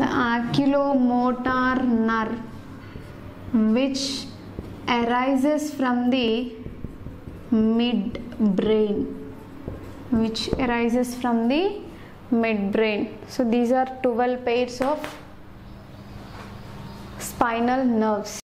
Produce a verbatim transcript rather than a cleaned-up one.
the oculomotor nerve, which arises from the midbrain, which arises from the midbrain. So these are twelve pairs of spinal nerves.